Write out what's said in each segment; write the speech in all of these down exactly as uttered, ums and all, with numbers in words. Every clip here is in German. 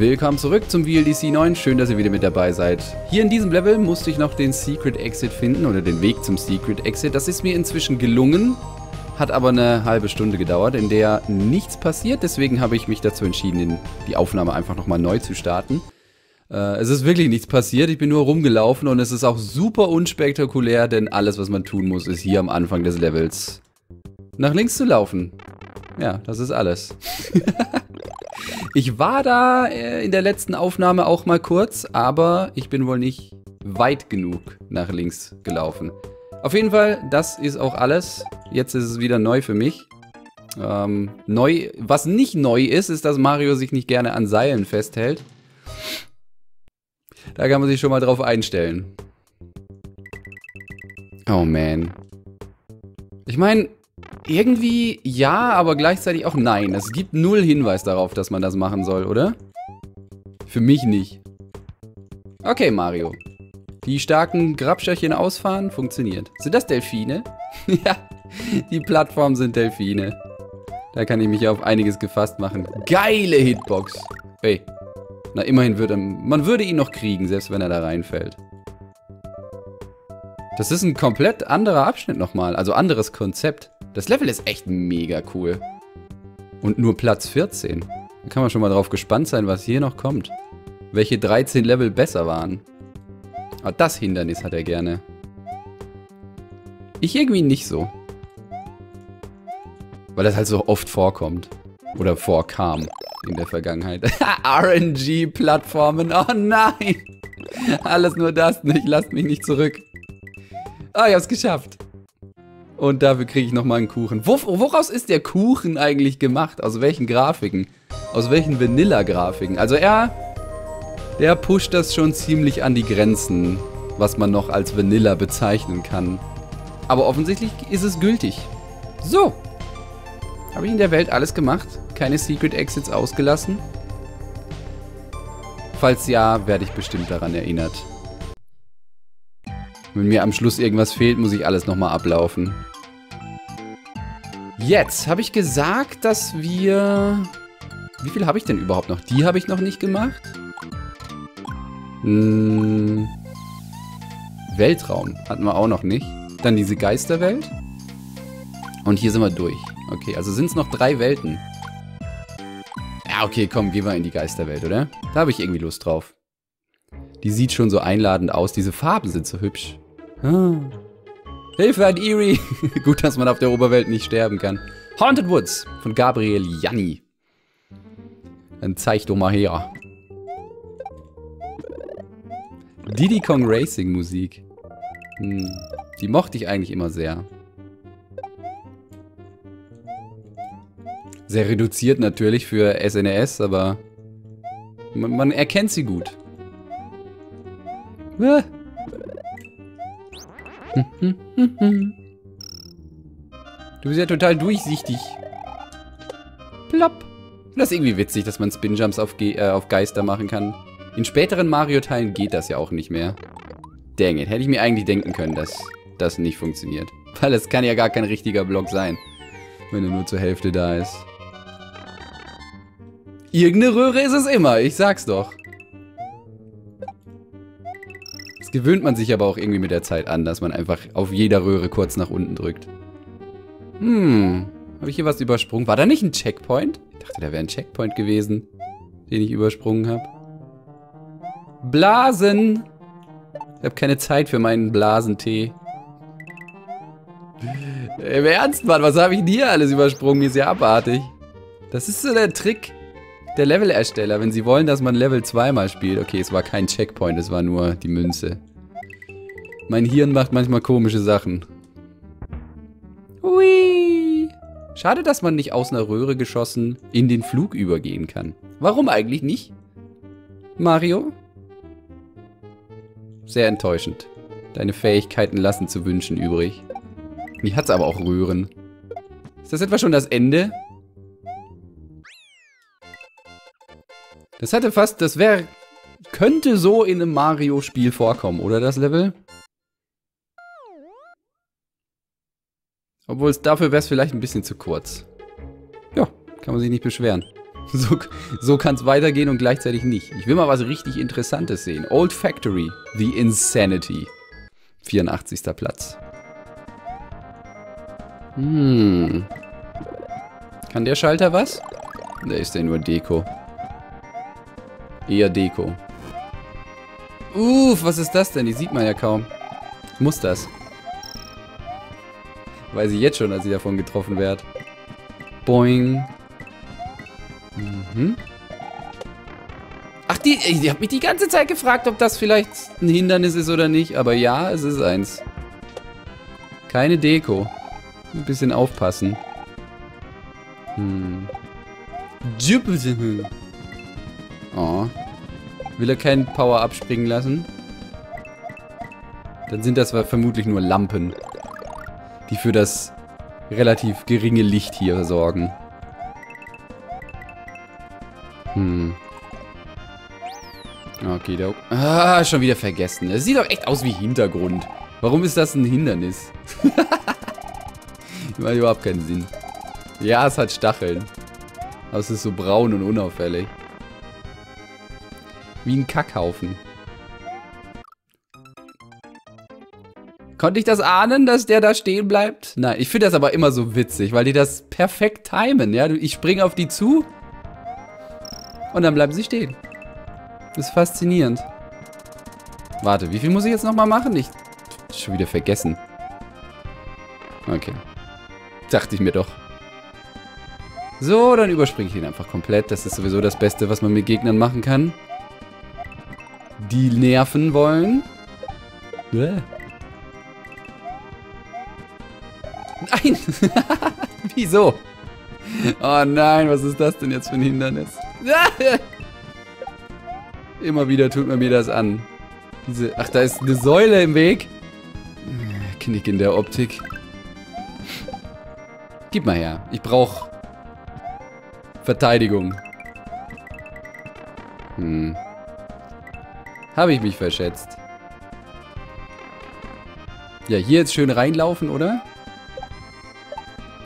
Willkommen zurück zum V L D C neun, schön, dass ihr wieder mit dabei seid. Hier in diesem Level musste ich noch den Secret Exit finden oder den Weg zum Secret Exit. Das ist mir inzwischen gelungen, hat aber eine halbe Stunde gedauert, in der nichts passiert. Deswegen habe ich mich dazu entschieden, die Aufnahme einfach nochmal neu zu starten. Äh, es ist wirklich nichts passiert, ich bin nur rumgelaufen und es ist auch super unspektakulär, denn alles, was man tun muss, ist hier am Anfang des Levels nach links zu laufen. Ja, das ist alles. Ich war da äh, in der letzten Aufnahme auch mal kurz, aber ich bin wohl nicht weit genug nach links gelaufen. Auf jeden Fall, das ist auch alles. Jetzt ist es wieder neu für mich. Ähm, neu, was nicht neu ist, ist, dass Mario sich nicht gerne an Seilen festhält. Da kann man sich schon mal drauf einstellen. Oh man. Ich meine... Irgendwie ja, aber gleichzeitig auch nein. Es gibt null Hinweis darauf, dass man das machen soll, oder? Für mich nicht. Okay, Mario. Die starken Grabscherchen ausfahren, funktioniert. Sind das Delfine? Ja, die Plattformen sind Delfine. Da kann ich mich auf einiges gefasst machen. Geile Hitbox. Hey, na immerhin würde man würde ihn noch kriegen, selbst wenn er da reinfällt. Das ist ein komplett anderer Abschnitt nochmal, also anderes Konzept. Das Level ist echt mega cool. Und nur Platz vierzehn. Da kann man schon mal drauf gespannt sein, was hier noch kommt. Welche dreizehn Level besser waren. Aber das Hindernis hat er gerne. Ich irgendwie nicht so. Weil das halt so oft vorkommt. Oder vorkam in der Vergangenheit. R N G-Plattformen, oh nein! Alles nur das nicht, lasst mich nicht zurück. Ah, oh, ich hab's geschafft. Und dafür kriege ich nochmal einen Kuchen. Wo, woraus ist der Kuchen eigentlich gemacht? Aus welchen Grafiken? Aus welchen Vanilla-Grafiken? Also er, der pusht das schon ziemlich an die Grenzen, was man noch als Vanilla bezeichnen kann. Aber offensichtlich ist es gültig. So. Habe ich in der Welt alles gemacht? Keine Secret Exits ausgelassen? Falls ja, werde ich bestimmt daran erinnert. Wenn mir am Schluss irgendwas fehlt, muss ich alles nochmal ablaufen. Jetzt habe ich gesagt, dass wir... Wie viel habe ich denn überhaupt noch? Die habe ich noch nicht gemacht. Hm. Weltraum hatten wir auch noch nicht. Dann diese Geisterwelt. Und hier sind wir durch. Okay, also sind es noch drei Welten. Ja, okay, komm, gehen wir in die Geisterwelt, oder? Da habe ich irgendwie Lust drauf. Die sieht schon so einladend aus. Diese Farben sind so hübsch. Ah. Hilfe an Eerie. Gut, dass man auf der Oberwelt nicht sterben kann. Haunted Woods von Gabriel Yanni. Dann zeig doch mal her. Diddy Kong Racing Musik. Hm. Die mochte ich eigentlich immer sehr. Sehr reduziert natürlich für S N E S, aber man, man erkennt sie gut. Du bist ja total durchsichtig. Plopp. Das ist irgendwie witzig, dass man Spin-Jumps auf, Ge äh, auf Geister machen kann. In späteren Mario-Teilen geht das ja auch nicht mehr. Dang it, hätte ich mir eigentlich denken können, dass das nicht funktioniert. Weil es kann ja gar kein richtiger Block sein, wenn er nur zur Hälfte da ist. Irgendeine Röhre ist es immer, ich sag's doch. Gewöhnt man sich aber auch irgendwie mit der Zeit an, dass man einfach auf jeder Röhre kurz nach unten drückt. Hm, habe ich hier was übersprungen? War da nicht ein Checkpoint? Ich dachte, da wäre ein Checkpoint gewesen, den ich übersprungen habe. Blasen! Ich habe keine Zeit für meinen Blasentee. Im Ernst, Mann, was habe ich denn hier alles übersprungen? Ist ja abartig. Das ist so der Trick der Levelersteller, wenn sie wollen, dass man Level zweimal spielt. Okay, es war kein Checkpoint, es war nur die Münze. Mein Hirn macht manchmal komische Sachen. Hui! Schade, dass man nicht aus einer Röhre geschossen in den Flug übergehen kann. Warum eigentlich nicht? Mario? Sehr enttäuschend. Deine Fähigkeiten lassen zu wünschen übrig. Mich hat's aber auch Röhren. Ist das etwa schon das Ende? Das hätte fast, das wäre, könnte so in einem Mario-Spiel vorkommen, oder das Level? Obwohl es dafür wäre es vielleicht ein bisschen zu kurz. Ja, kann man sich nicht beschweren. So, so kann es weitergehen und gleichzeitig nicht. Ich will mal was richtig Interessantes sehen. Old Factory, The Insanity. vierundachtzigster Platz. Hm. Kann der Schalter was? Da ist der nur Deko. Eher Deko. Uff, was ist das denn? Die sieht man ja kaum. Muss das? Weiß ich jetzt schon, dass ich davon getroffen werde. Boing. Mhm. Ach, die, ich habe mich die ganze Zeit gefragt, ob das vielleicht ein Hindernis ist oder nicht. Aber ja, es ist eins. Keine Deko. Ein bisschen aufpassen. Hm. Oh. Will er keinen Power abspringen lassen? Dann sind das vermutlich nur Lampen, die für das relativ geringe Licht hier sorgen. Hm. Okay, da... Ah, schon wieder vergessen. Das sieht doch echt aus wie Hintergrund. Warum ist das ein Hindernis? Macht überhaupt keinen Sinn. Ja, es hat Stacheln. Aber es ist so braun und unauffällig. Wie ein Kackhaufen. Konnte ich das ahnen, dass der da stehen bleibt? Nein, ich finde das aber immer so witzig, weil die das perfekt timen. Ja? Ich springe auf die zu und dann bleiben sie stehen. Das ist faszinierend. Warte, wie viel muss ich jetzt nochmal machen? Ich hab's schon wieder vergessen. Okay. Dachte ich mir doch. So, dann überspringe ich ihn einfach komplett. Das ist sowieso das Beste, was man mit Gegnern machen kann. Die nerven wollen. Bäh. Nein! Wieso? Oh nein, was ist das denn jetzt für ein Hindernis? Immer wieder tut man mir das an. Diese, ach, da ist eine Säule im Weg. Knick in der Optik. Gib mal her. Ich brauche Verteidigung. Hm. Habe ich mich verschätzt. Ja, hier jetzt schön reinlaufen, oder?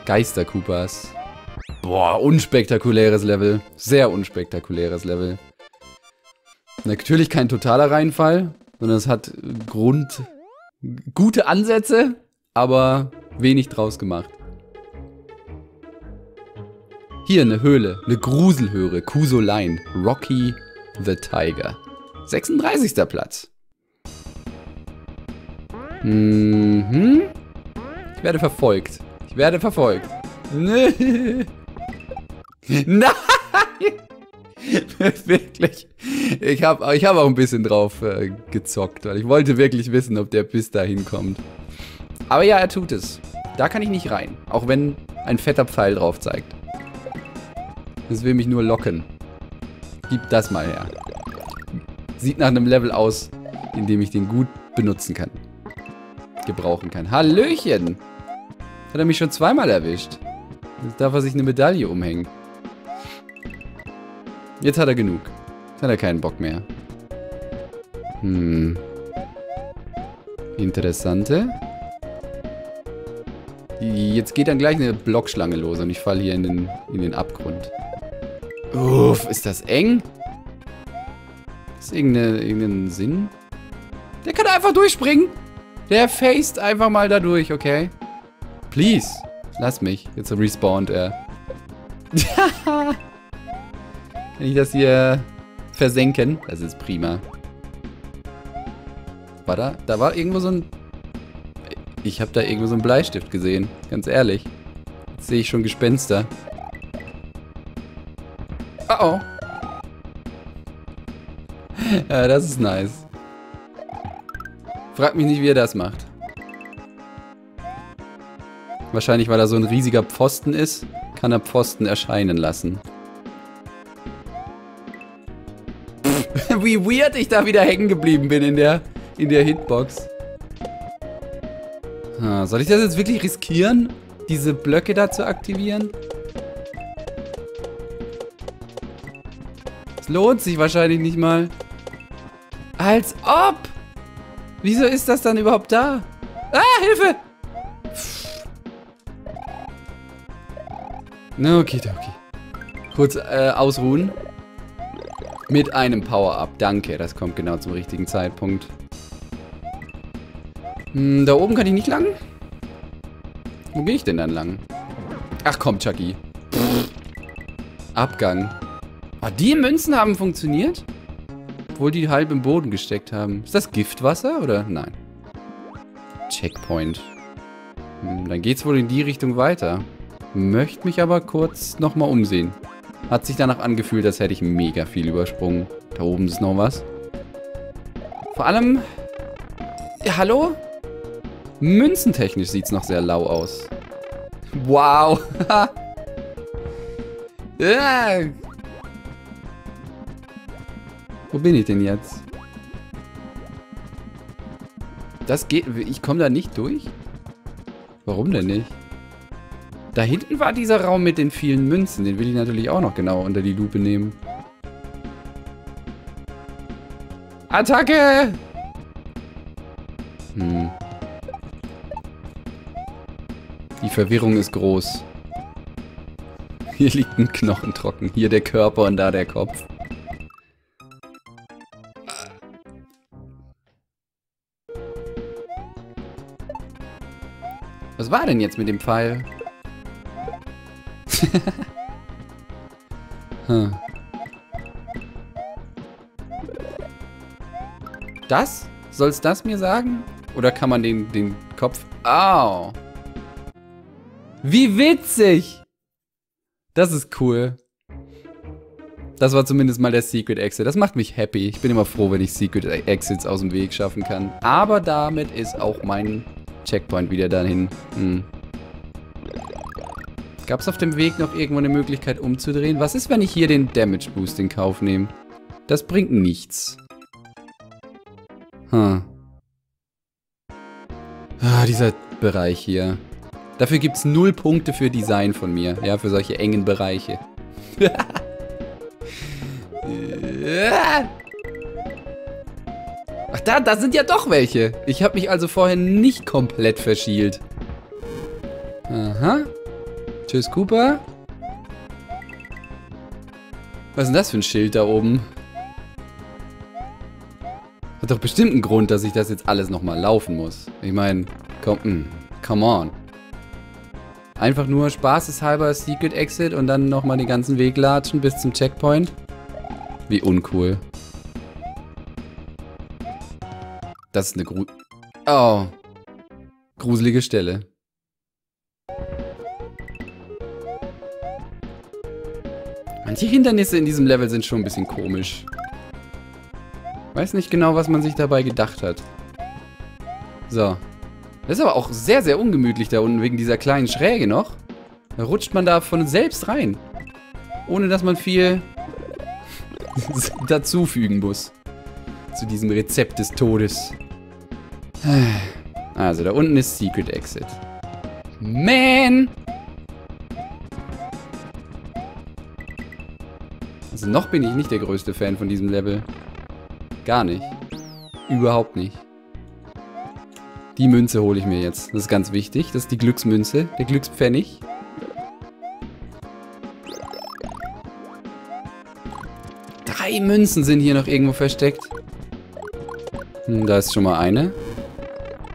Geisterkupas. Boah, unspektakuläres Level. Sehr unspektakuläres Level. Natürlich kein totaler Reinfall, sondern es hat Grund... gute Ansätze, aber wenig draus gemacht. Hier eine Höhle, eine Gruselhöhle. Kuso Line. Rocky the Tiger. sechsunddreißigster Platz. Mhm. Ich werde verfolgt. Ich werde verfolgt. Nee. Nein! Wirklich. Ich habe ich hab auch ein bisschen drauf äh, gezockt, weil ich wollte wirklich wissen, ob der bis dahin kommt. Aber ja, er tut es. Da kann ich nicht rein. Auch wenn ein fetter Pfeil drauf zeigt. Das will mich nur locken. Gib das mal her. Sieht nach einem Level aus, in dem ich den gut benutzen kann. Gebrauchen kann. Hallöchen! Hat er mich schon zweimal erwischt. Jetzt darf er sich eine Medaille umhängen. Jetzt hat er genug. Jetzt hat er keinen Bock mehr. Hm. Interessante. Jetzt geht dann gleich eine Blockschlange los und ich falle hier in den, in den Abgrund. Uff, ist das eng? Ist irgendein, irgendein Sinn? Der kann einfach durchspringen. Der faced einfach mal da durch, okay? Please, lass mich. Jetzt respawnt er. Kann ich das hier versenken? Das ist prima. War da? Da war irgendwo so ein... Ich habe da irgendwo so einen Bleistift gesehen. Ganz ehrlich. Jetzt sehe ich schon Gespenster. Oh oh. Ja, das ist nice. Frag mich nicht, wie er das macht. Wahrscheinlich, weil er so ein riesiger Pfosten ist, kann er Pfosten erscheinen lassen. Pff, wie weird ich da wieder hängen geblieben bin in der, in der Hitbox. Ah, soll ich das jetzt wirklich riskieren, diese Blöcke da zu aktivieren? Es lohnt sich wahrscheinlich nicht mal. Als ob! Wieso ist das dann überhaupt da? Ah, Hilfe! Na, okay, okay. kurz äh, ausruhen. Mit einem Power-Up. Danke, das kommt genau zum richtigen Zeitpunkt. Hm, da oben kann ich nicht lang? Wo gehe ich denn dann lang? Ach komm, Chucky. Pff. Abgang. Ah, die Münzen haben funktioniert? Obwohl die halb im Boden gesteckt haben. Ist das Giftwasser oder? Nein. Checkpoint. Hm, dann geht's wohl in die Richtung weiter. Möchte mich aber kurz nochmal umsehen. Hat sich danach angefühlt, als hätte ich mega viel übersprungen. Da oben ist noch was. Vor allem... Ja, hallo? Münzentechnisch sieht es noch sehr lau aus. Wow. äh. Wo bin ich denn jetzt? Das geht... Ich komme da nicht durch? Warum denn nicht? Da hinten war dieser Raum mit den vielen Münzen. Den will ich natürlich auch noch genau unter die Lupe nehmen. Attacke! Hm. Die Verwirrung ist groß. Hier liegt ein Knochen trocken. Hier der Körper und da der Kopf. Was war denn jetzt mit dem Pfeil? Huh. Das? Soll's das mir sagen? Oder kann man den, den Kopf... Au! Wie witzig! Das ist cool. Das war zumindest mal der Secret Exit. Das macht mich happy. Ich bin immer froh, wenn ich Secret Exits aus dem Weg schaffen kann. Aber damit ist auch mein Checkpoint wieder dahin. Hm. Gab es auf dem Weg noch irgendwo eine Möglichkeit umzudrehen? Was ist, wenn ich hier den Damage Boost in Kauf nehme? Das bringt nichts. Hm. Ah, dieser Bereich hier. Dafür gibt es null Punkte für Design von mir. Ja, für solche engen Bereiche. Ach da, da sind ja doch welche. Ich habe mich also vorher nicht komplett verschielt. Aha. Tschüss, Cooper. Was ist denn das für ein Schild da oben? Hat doch bestimmt einen Grund, dass ich das jetzt alles nochmal laufen muss. Ich meine, komm, come on. Einfach nur spaßeshalber Secret Exit und dann nochmal den ganzen Weg latschen bis zum Checkpoint. Wie uncool. Das ist eine Gru... Oh. Gruselige Stelle. Manche Hindernisse in diesem Level sind schon ein bisschen komisch. Weiß nicht genau, was man sich dabei gedacht hat. So. Das ist aber auch sehr, sehr ungemütlich da unten wegen dieser kleinen Schräge noch. Da rutscht man da von selbst rein. Ohne, dass man viel dazufügen muss. Zu diesem Rezept des Todes. Also, da unten ist Secret Exit. Man! Also noch bin ich nicht der größte Fan von diesem Level. Gar nicht. Überhaupt nicht. Die Münze hole ich mir jetzt. Das ist ganz wichtig. Das ist die Glücksmünze. Der Glückspfennig. Drei Münzen sind hier noch irgendwo versteckt. Hm, da ist schon mal eine.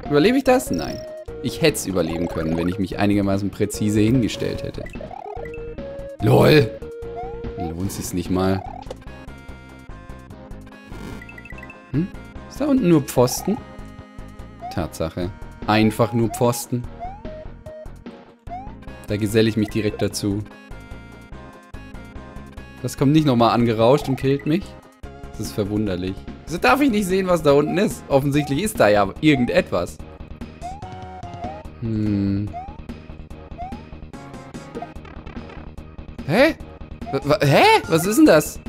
Überlebe ich das? Nein. Ich hätte es überleben können, wenn ich mich einigermaßen präzise hingestellt hätte. LOL! Lohnt sich's nicht mal. Hm? Ist da unten nur Pfosten? Tatsache. Einfach nur Pfosten. Da geselle ich mich direkt dazu. Das kommt nicht nochmal angerauscht und killt mich. Das ist verwunderlich. Wieso darf ich nicht sehen, was da unten ist? Offensichtlich ist da ja irgendetwas. Hm. Hä? Hä? Was ist denn das?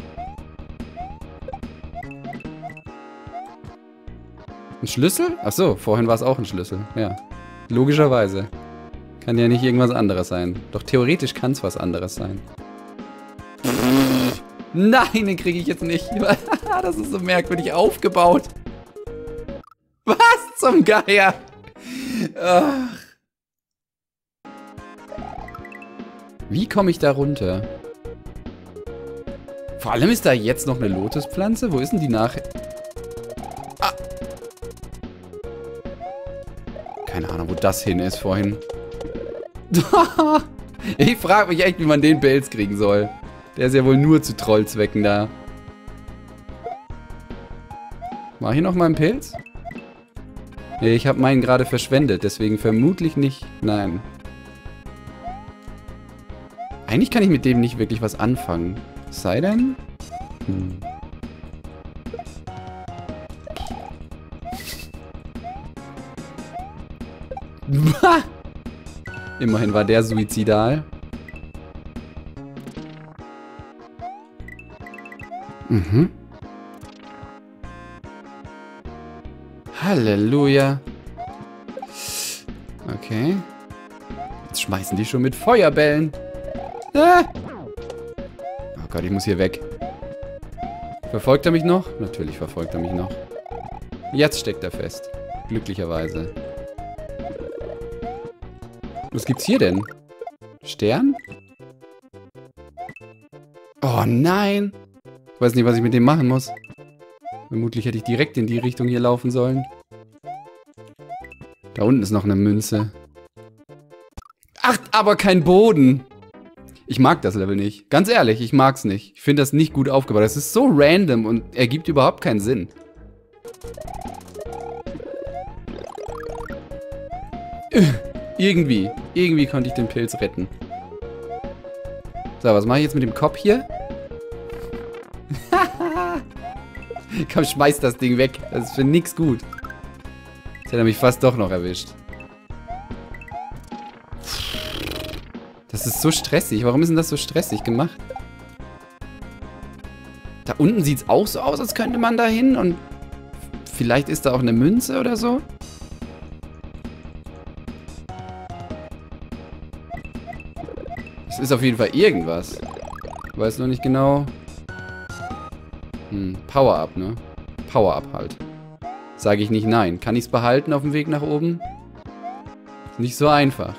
Ein Schlüssel? Achso, vorhin war es auch ein Schlüssel. Ja, logischerweise. Kann ja nicht irgendwas anderes sein. Doch theoretisch kann es was anderes sein. Nein, den kriege ich jetzt nicht. Das ist so merkwürdig aufgebaut. Was zum Geier? Ach. Wie komme ich da runter? Vor allem ist da jetzt noch eine Lotuspflanze. Wo ist denn die nachher? Ah! Keine Ahnung, wo das hin ist vorhin. Ich frage mich echt, wie man den Pelz kriegen soll. Der ist ja wohl nur zu Trollzwecken da. War hier noch mal ein Pilz? Nee, ich habe meinen gerade verschwendet, deswegen vermutlich nicht. Nein. Eigentlich kann ich mit dem nicht wirklich was anfangen. Sei denn? Hm. Immerhin war der suizidal. Mhm. Halleluja. Okay. Jetzt schmeißen die schon mit Feuerbällen. Ah! Oh Gott, ich muss hier weg. Verfolgt er mich noch? Natürlich verfolgt er mich noch. Jetzt steckt er fest. Glücklicherweise. Was gibt's hier denn? Stern? Oh nein! Ich weiß nicht, was ich mit dem machen muss. Vermutlich hätte ich direkt in die Richtung hier laufen sollen. Da unten ist noch eine Münze. Ach, aber kein Boden! Ich mag das Level nicht. Ganz ehrlich, ich mag's nicht. Ich finde das nicht gut aufgebaut. Das ist so random und ergibt überhaupt keinen Sinn. Irgendwie. Irgendwie konnte ich den Pilz retten. So, was mache ich jetzt mit dem Kopf hier? Komm, schmeiß das Ding weg. Das ist für nichts gut. Jetzt hätte er mich fast doch noch erwischt. Das ist so stressig. Warum ist denn das so stressig gemacht? Da unten sieht es auch so aus, als könnte man da hin. Und vielleicht ist da auch eine Münze oder so. Es ist auf jeden Fall irgendwas. Ich weiß noch nicht genau... Hm, Power-Up, ne? Power-Up halt. Sage ich nicht nein. Kann ich es behalten auf dem Weg nach oben? Ist nicht so einfach.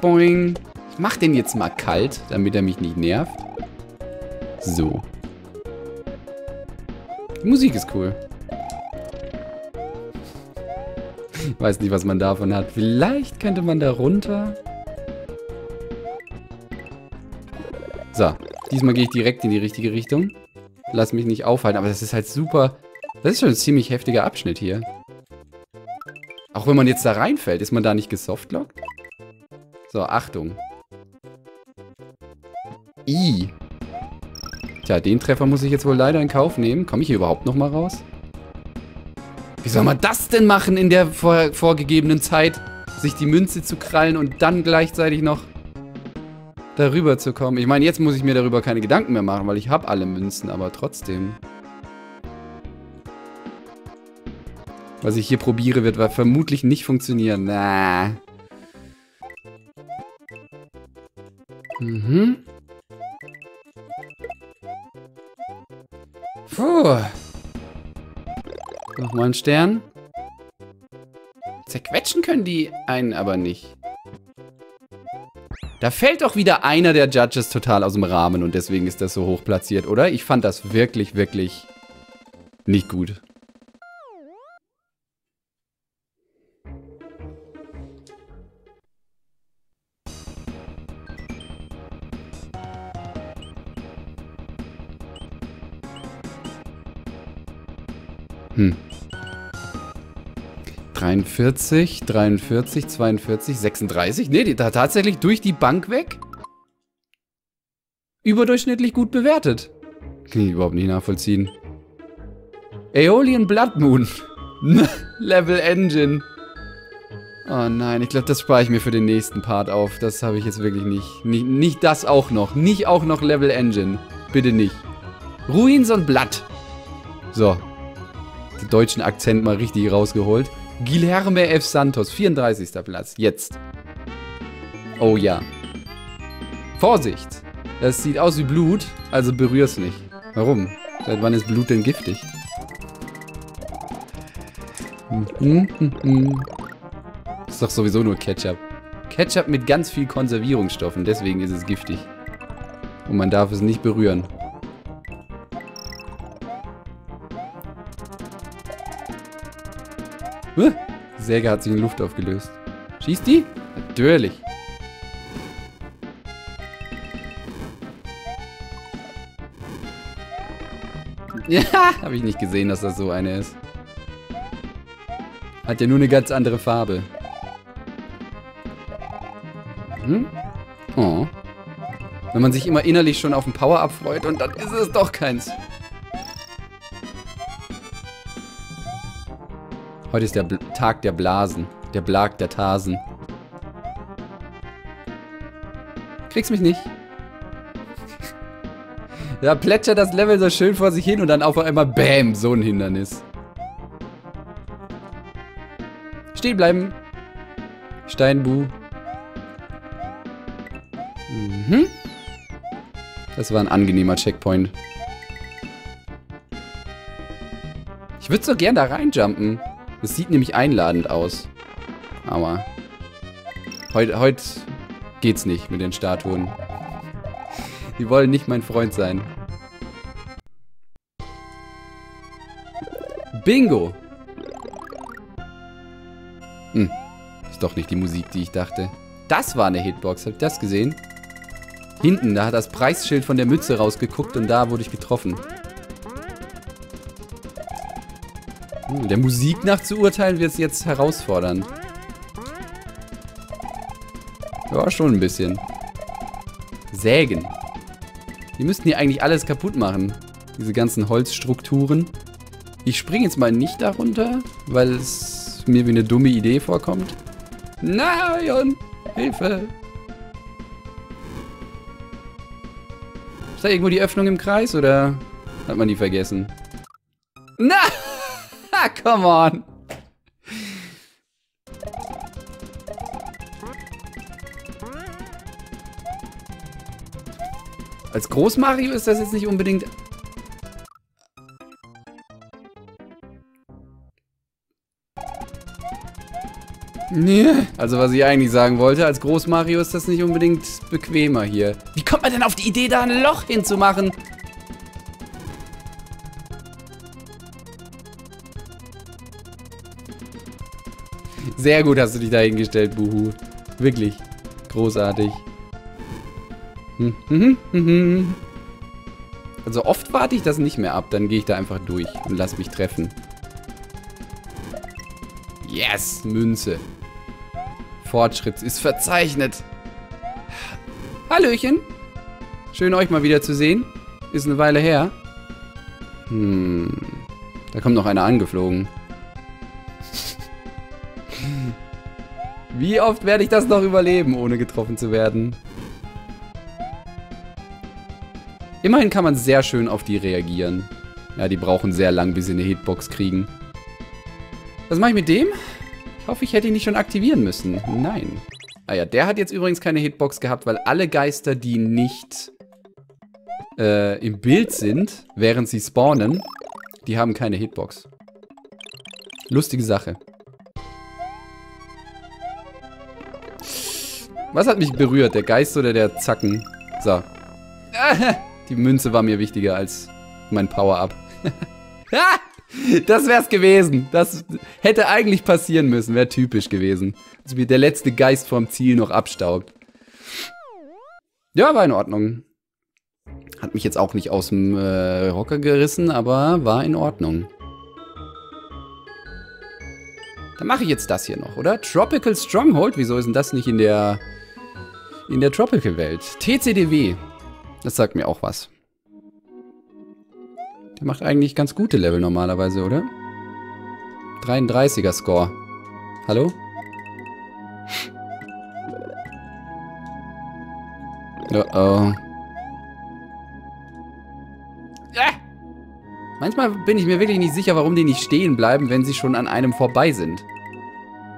Boing. Ich mach den jetzt mal kalt, damit er mich nicht nervt. So. Die Musik ist cool. Ich weiß nicht, was man davon hat. Vielleicht könnte man da runter... So, diesmal gehe ich direkt in die richtige Richtung. Lass mich nicht aufhalten, aber das ist halt super... Das ist schon ein ziemlich heftiger Abschnitt hier. Auch wenn man jetzt da reinfällt, ist man da nicht gesoftlockt? So, Achtung. I. Tja, den Treffer muss ich jetzt wohl leider in Kauf nehmen. Komme ich hier überhaupt nochmal raus? Wie soll man das denn machen in der vor vorgegebenen Zeit? Sich die Münze zu krallen und dann gleichzeitig noch... darüber zu kommen. Ich meine, jetzt muss ich mir darüber keine Gedanken mehr machen, weil ich habe alle Münzen, aber trotzdem. Was ich hier probiere, wird vermutlich nicht funktionieren. Na. Mhm. Puh. Nochmal ein Stern. Zerquetschen können die einen aber nicht. Da fällt doch wieder einer der Judges total aus dem Rahmen und deswegen ist das so hoch platziert, oder? Ich fand das wirklich, wirklich nicht gut. Hm. dreiundvierzig, dreiundvierzig, zweiundvierzig, sechsunddreißig. Ne, die da tatsächlich durch die Bank weg. Überdurchschnittlich gut bewertet. Kann ich überhaupt nicht nachvollziehen. Aeolian Blood Moon. Level Engine. Oh nein, ich glaube, das spare ich mir für den nächsten Part auf. Das habe ich jetzt wirklich nicht. nicht. Nicht das auch noch. Nicht auch noch Level Engine. Bitte nicht. Ruins On Blood. So. Deutschen Akzent mal richtig rausgeholt. Guilherme F. Santos, vierunddreißigster Platz, jetzt. Oh ja. Vorsicht! Das sieht aus wie Blut, also berühr's nicht. Warum? Seit wann ist Blut denn giftig? Das ist doch sowieso nur Ketchup. Ketchup mit ganz viel Konservierungsstoffen, deswegen ist es giftig. Und man darf es nicht berühren. Huh, die Säge hat sich in Luft aufgelöst. Schießt die? Natürlich. Ja, habe ich nicht gesehen, dass das so eine ist. Hat ja nur eine ganz andere Farbe. Hm? Oh. Wenn man sich immer innerlich schon auf ein Power-Up freut und dann ist es doch keins. Heute ist der Bl- Tag der Blasen. Der Blag der Tasen. Kriegst mich nicht. Da plätschert das Level so schön vor sich hin und dann auf einmal BÄM, so ein Hindernis. Stehen bleiben. Steinbu. Mhm. Das war ein angenehmer Checkpoint. Ich würde so gern da reinjumpen. Das sieht nämlich einladend aus. Aber heute heut geht's nicht mit den Statuen. Die wollen nicht mein Freund sein. Bingo! Hm. Ist doch nicht die Musik, die ich dachte. Das war eine Hitbox. Habt ihr das gesehen? Hinten, da hat das Preisschild von der Mütze rausgeguckt und da wurde ich getroffen. Hm, der Musik nach zu urteilen wird es jetzt herausfordernd. Ja, schon ein bisschen. Sägen. Die müssten hier eigentlich alles kaputt machen. Diese ganzen Holzstrukturen. Ich springe jetzt mal nicht darunter, weil es mir wie eine dumme Idee vorkommt. Nein! Hilfe! Ist da irgendwo die Öffnung im Kreis oder hat man die vergessen? Na! Come on! Als Groß-Mario ist das jetzt nicht unbedingt... Nee. Also was ich eigentlich sagen wollte, als Groß-Mario ist das nicht unbedingt bequemer hier. Wie kommt man denn auf die Idee, da ein Loch hinzumachen? Sehr gut hast du dich dahingestellt, Buhu. Wirklich. Großartig. Also oft warte ich das nicht mehr ab, dann gehe ich da einfach durch und lass mich treffen. Yes, Münze. Fortschritt ist verzeichnet. Hallöchen. Schön euch mal wieder zu sehen. Ist eine Weile her. Hm. Da kommt noch einer angeflogen. Wie oft werde ich das noch überleben, ohne getroffen zu werden? Immerhin kann man sehr schön auf die reagieren. Ja, die brauchen sehr lang, bis sie eine Hitbox kriegen. Was mache ich mit dem? Ich hoffe, ich hätte ihn nicht schon aktivieren müssen. Nein. Ah ja, der hat jetzt übrigens keine Hitbox gehabt, weil alle Geister, die nicht äh, im Bild sind, während sie spawnen, die haben keine Hitbox. Lustige Sache. Was hat mich berührt? Der Geist oder der Zacken? So. Die Münze war mir wichtiger als mein Power-Up. Das wär's gewesen. Das hätte eigentlich passieren müssen. Wäre typisch gewesen. Also wie der letzte Geist vom Ziel noch abstaubt. Ja, war in Ordnung. Hat mich jetzt auch nicht aus dem äh, Hocker gerissen, aber war in Ordnung. Dann mache ich jetzt das hier noch, oder? Tropical Stronghold? Wieso ist denn das nicht in der, in der Tropical-Welt? T C D W. Das sagt mir auch was. Der macht eigentlich ganz gute Level normalerweise, oder? dreiunddreißiger Score. Hallo? Oh oh. Ah! Manchmal bin ich mir wirklich nicht sicher, warum die nicht stehen bleiben, wenn sie schon an einem vorbei sind.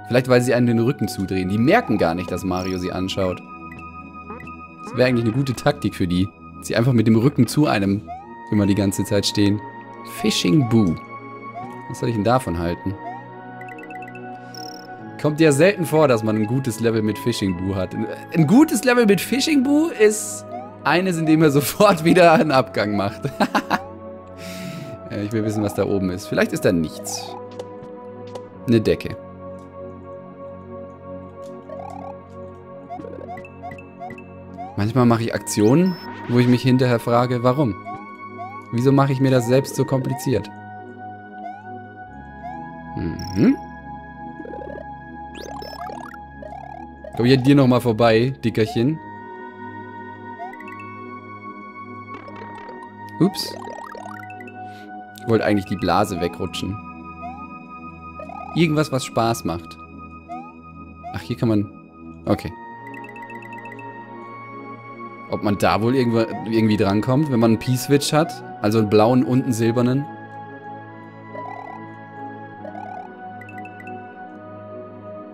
Vielleicht, weil sie einem den Rücken zudrehen. Die merken gar nicht, dass Mario sie anschaut. Das wäre eigentlich eine gute Taktik für die. Sie einfach mit dem Rücken zu einem immer die ganze Zeit stehen. Fishing Boo. Was soll ich denn davon halten? Kommt ja selten vor, dass man ein gutes Level mit Fishing Boo hat. Ein gutes Level mit Fishing Boo ist eines, in dem er sofort wieder einen Abgang macht. Ich will wissen, was da oben ist. Vielleicht ist da nichts. Eine Decke. Manchmal mache ich Aktionen, wo ich mich hinterher frage, warum? Wieso mache ich mir das selbst so kompliziert? Mhm. Komm ich an dir nochmal vorbei, Dickerchen. Ups. Ich wollte eigentlich die Blase wegrutschen. Irgendwas, was Spaß macht. Ach, hier kann man... Okay. Ob man da wohl irgendwo, irgendwie drankommt, wenn man einen P-Switch hat. Also einen blauen und einen silbernen.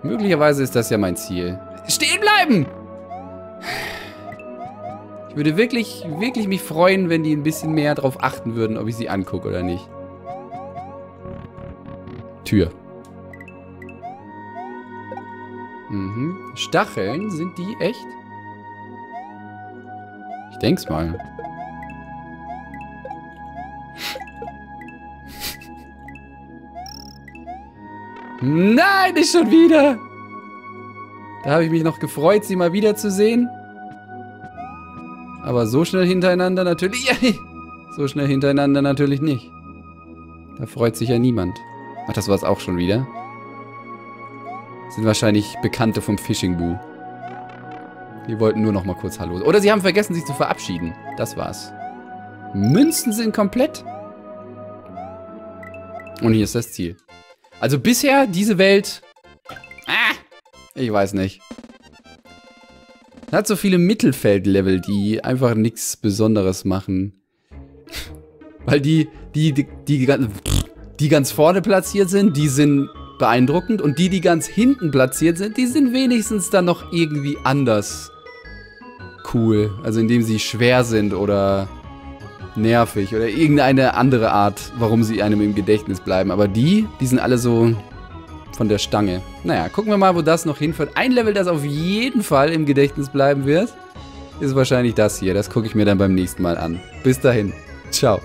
Möglicherweise ist das ja mein Ziel. Stehen bleiben! Ich würde wirklich, wirklich mich freuen, wenn die ein bisschen mehr darauf achten würden, ob ich sie angucke oder nicht. Tür. Mhm. Stacheln, sind die echt? Ich denk's mal. Nein, nicht schon wieder! Da habe ich mich noch gefreut, sie mal wieder zu sehen. Aber so schnell hintereinander natürlich... So schnell hintereinander natürlich nicht. Da freut sich ja niemand. Ach, das war's auch schon wieder. Das sind wahrscheinlich Bekannte vom Fishing Boo. Die wollten nur noch mal kurz Hallo. Oder sie haben vergessen, sich zu verabschieden. Das war's. Münzen sind komplett. Und hier ist das Ziel. Also bisher diese Welt... Ah, ich weiß nicht. Hat so viele Mittelfeldlevel, die einfach nichts Besonderes machen. Weil die, die, die, die, die ganz vorne platziert sind, die sind beeindruckend. Und die, die ganz hinten platziert sind, die sind wenigstens dann noch irgendwie anders cool. Also indem sie schwer sind oder nervig oder irgendeine andere Art, warum sie einem im Gedächtnis bleiben. Aber die, die sind alle so... von der Stange. Naja, gucken wir mal, wo das noch hinführt. Ein Level, das auf jeden Fall im Gedächtnis bleiben wird, ist wahrscheinlich das hier. Das gucke ich mir dann beim nächsten Mal an. Bis dahin. Ciao.